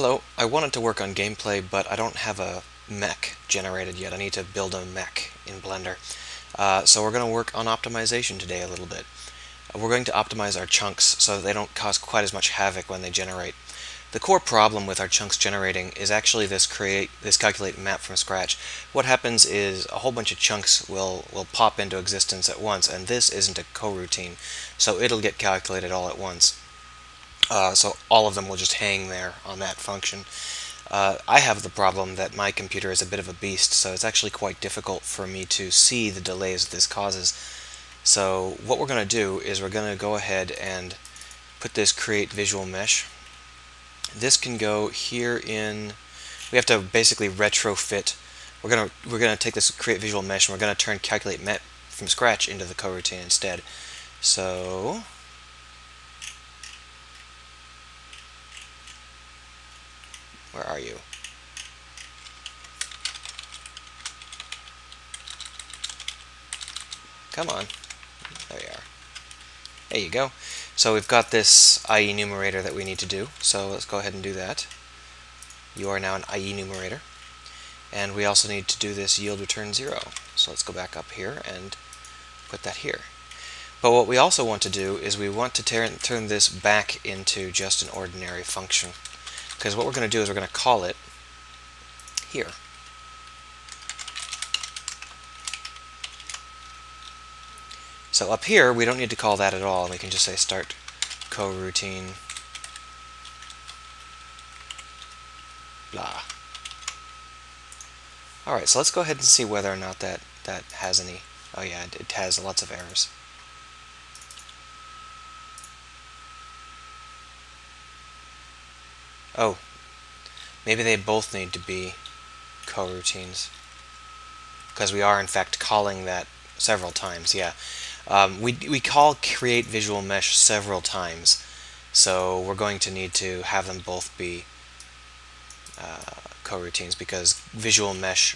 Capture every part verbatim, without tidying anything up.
Hello, I wanted to work on gameplay, but I don't have a mech generated yet. I need to build a mech in Blender. Uh, so we're going to work on optimization today a little bit. We're going to optimize our chunks so that they don't cause quite as much havoc when they generate. The core problem with our chunks generating is actually this create this calculate map from scratch. What happens is a whole bunch of chunks will will pop into existence at once, and this isn't a coroutine, so it'll get calculated all at once. Uh, so all of them will just hang there on that function. Uh, I have the problem that my computer is a bit of a beast, so it's actually quite difficult for me to see the delays that this causes. So what we're going to do is we're going to go ahead and put this create visual mesh. This can go here in. We have to basically retrofit. We're going to we're going to take this create visual mesh and we're going to turn calculate map from scratch into the coroutine instead. So where are you? Come on. There you are. There you go. So we've got this I E numerator that we need to do, so let's go ahead and do that. You are now an I E numerator. And we also need to do this yield return zero. So let's go back up here and put that here. But what we also want to do is we want to turn, turn this back into just an ordinary function. Because what we're going to do is we're going to call it here. So up here, we don't need to call that at all. We can just say start coroutine blah. All right, so let's go ahead and see whether or not that, that has any. Oh yeah, it, it has lots of errors. Oh, maybe they both need to be coroutines, because we are in fact calling that several times. Yeah. Um, we, we call create visual mesh several times, so we're going to need to have them both be uh, coroutines, because visual mesh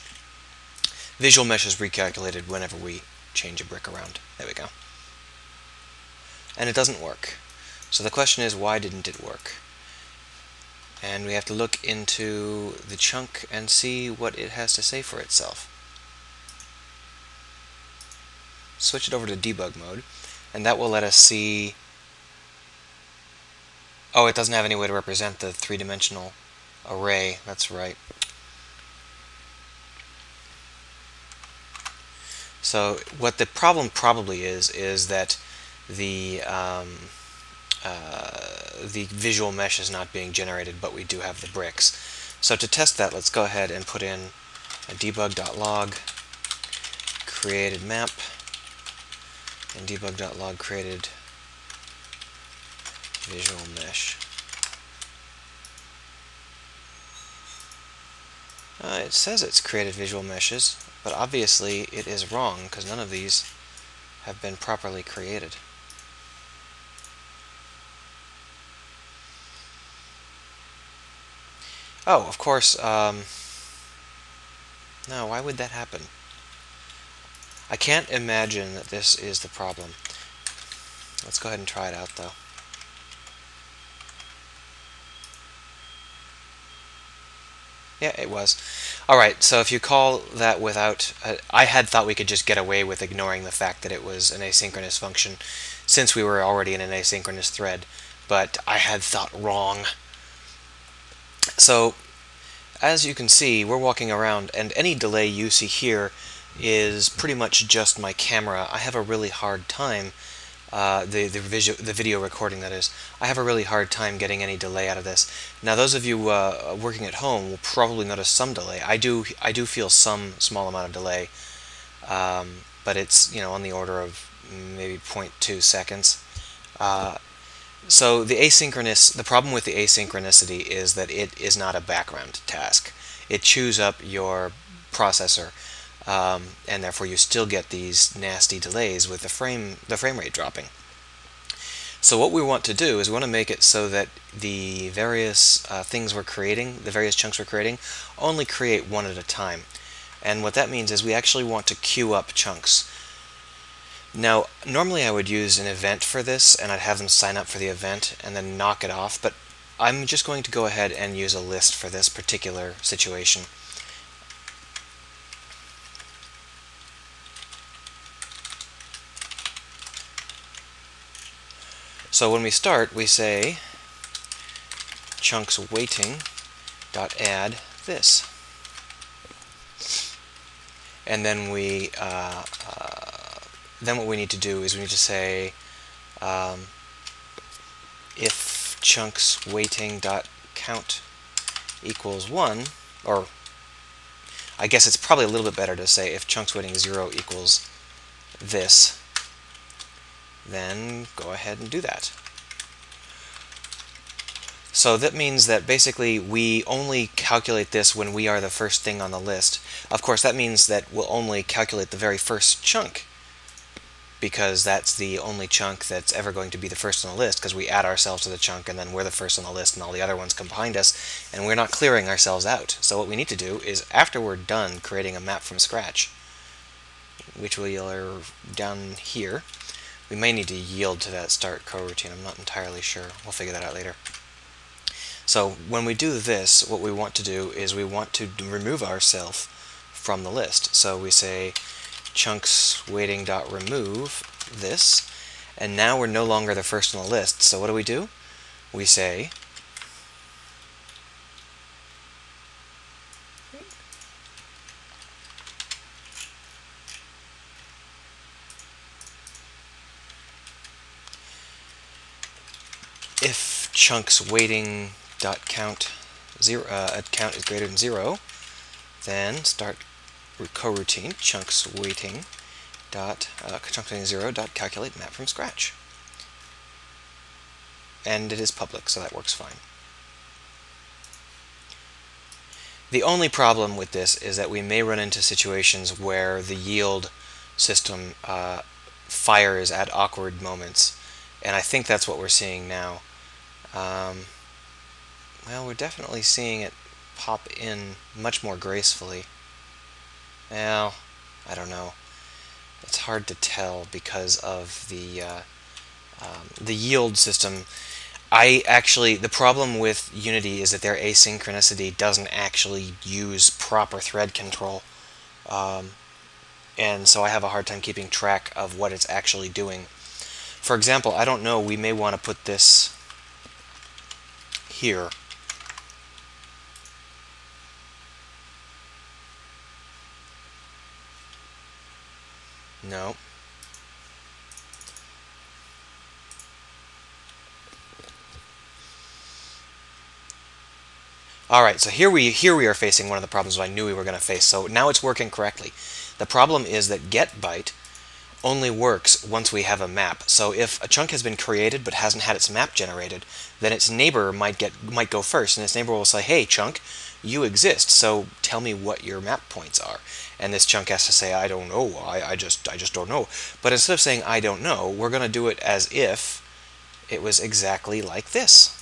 visual mesh is recalculated whenever we change a brick around. There we go. And it doesn't work. So the question is, why didn't it work? And we have to look into the chunk and see what it has to say for itself. Switch it over to debug mode, and that will let us see. Oh, it doesn't have any way to represent the three-dimensional array. That's right. So what the problem probably is is that the um, uh, the visual mesh is not being generated, but we do have the bricks. So to test that, let's go ahead and put in a debug.log created map. And debug.log created visual mesh. Uh, it says it's created visual meshes, but obviously it is wrong, because none of these have been properly created. Oh, of course. Um, no, why would that happen? I can't imagine that this is the problem. Let's go ahead and try it out, though. Yeah, it was. Alright, so if you call that without... Uh, I had thought we could just get away with ignoring the fact that it was an asynchronous function, since we were already in an asynchronous thread, but I had thought wrong. So, as you can see, we're walking around, and any delay you see here is pretty much just my camera. I have a really hard time, uh, the, the, visual, the video recording that is, I have a really hard time getting any delay out of this. Now those of you uh, working at home will probably notice some delay. I do, I do feel some small amount of delay, um, but it's, you know, on the order of maybe zero point two seconds. Uh, so the asynchronous, the problem with the asynchronicity is that it is not a background task. It chews up your processor. Um, and therefore you still get these nasty delays with the frame the frame rate dropping. So what we want to do is we want to make it so that the various uh, things we're creating, the various chunks we're creating, only create one at a time. And what that means is we actually want to queue up chunks. Now, normally I would use an event for this, and I'd have them sign up for the event and then knock it off, but I'm just going to go ahead and use a list for this particular situation. So when we start, we say chunks weighting dot add this, and then we uh, uh, then what we need to do is we need to say um, if chunks weighting dot count equals one, or I guess it's probably a little bit better to say if chunks weighting zero equals this, then go ahead and do that. So that means that basically we only calculate this when we are the first thing on the list. Of course, that means that we'll only calculate the very first chunk, because that's the only chunk that's ever going to be the first on the list, because we add ourselves to the chunk and then we're the first on the list and all the other ones come behind us, and we're not clearing ourselves out. So what we need to do is, after we're done creating a map from scratch, which we are down here, we may need to yield to that start coroutine. I'm not entirely sure. We'll figure that out later. So when we do this, what we want to do is we want to remove ourselves from the list. So we say chunks weighting dot remove this, and now we're no longer the first on the list. So what do we do? We say if chunks weighting dot count zero uh, count is greater than zero, then start coroutine chunks weighting dot uh, chunks weighting zero dot calculate map from scratch, and it is public, so that works fine. The only problem with this is that we may run into situations where the yield system uh, fires at awkward moments, and I think that's what we're seeing now. Um, Well, we're definitely seeing it pop in much more gracefully. Well, I don't know. It's hard to tell because of the uh, um, the yield system. I actually, the problem with Unity is that their asynchronicity doesn't actually use proper thread control, um, and so I have a hard time keeping track of what it's actually doing. For example, I don't know. We may want to put this here. No. All right, so here we here we are facing one of the problems I knew we were going to face. So now it's working correctly. The problem is that getByte only works once we have a map. So if a chunk has been created but hasn't had its map generated, then its neighbor might get might go first, and its neighbor will say, "Hey, chunk, you exist, so tell me what your map points are." And this chunk has to say, I don't know, I, I just I just don't know. But instead of saying I don't know, we're gonna do it as if it was exactly like this.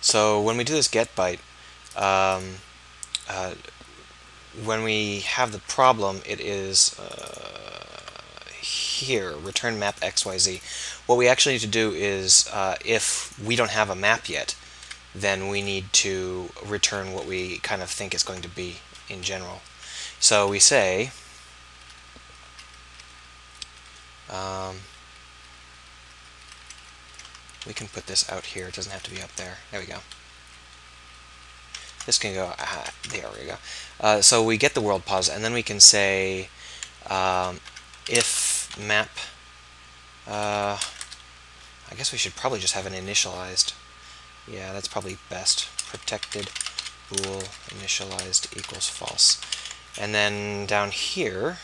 So when we do this getByte, um, uh, when we have the problem, it is uh, here, return map X Y Z. What we actually need to do is, uh, if we don't have a map yet, then we need to return what we kind of think it's going to be in general. So we say, um, we can put this out here, it doesn't have to be up there. There we go. This can go, ah, there we go. Uh, so we get the world pause, and then we can say, um, if map, uh, I guess we should probably just have an initialized. Yeah, that's probably best. Protected bool initialized equals false. And then down here,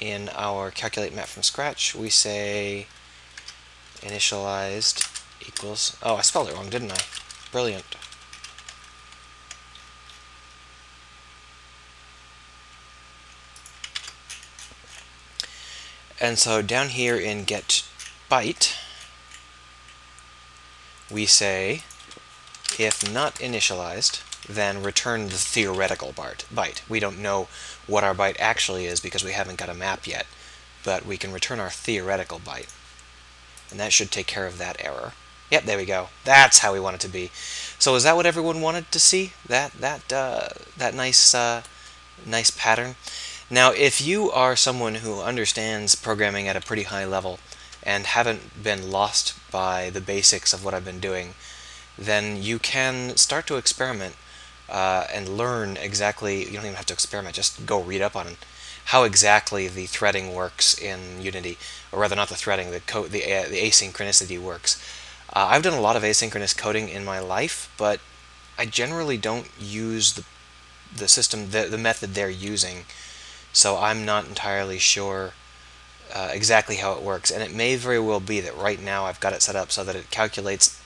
in our calculate map from scratch, we say initialized equals, oh, I spelled it wrong, didn't I? Brilliant. And so down here in getByte, we say if not initialized, then return the theoretical byte. We don't know what our byte actually is because we haven't got a map yet, but we can return our theoretical byte. and that should take care of that error. Yep, there we go. That's how we want it to be. So is that what everyone wanted to see? That that uh, that nice uh, nice pattern. Now, if you are someone who understands programming at a pretty high level and haven't been lost by the basics of what I've been doing, then you can start to experiment uh, and learn exactly. You don't even have to experiment. Just go read up on it. How exactly the threading works in Unity, or rather, not the threading, the co the, uh, the asynchronicity works. Uh, I've done a lot of asynchronous coding in my life, but I generally don't use the the system, the, the method they're using, so I'm not entirely sure uh, exactly how it works. And it may very well be that right now I've got it set up so that it calculates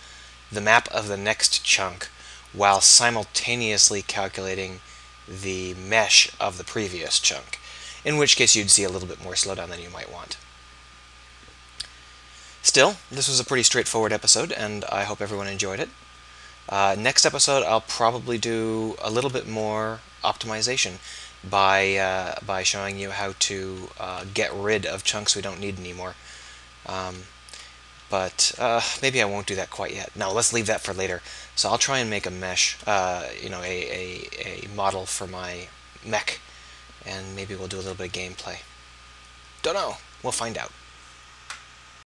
the map of the next chunk while simultaneously calculating the mesh of the previous chunk, in which case you'd see a little bit more slowdown than you might want. Still, this was a pretty straightforward episode, and I hope everyone enjoyed it. Uh, next episode, I'll probably do a little bit more optimization by uh, by showing you how to uh, get rid of chunks we don't need anymore. Um, but uh, maybe I won't do that quite yet. No, let's leave that for later. So I'll try and make a mesh, uh, you know, a, a, a model for my mech, and maybe we'll do a little bit of gameplay. Don't know. We'll find out.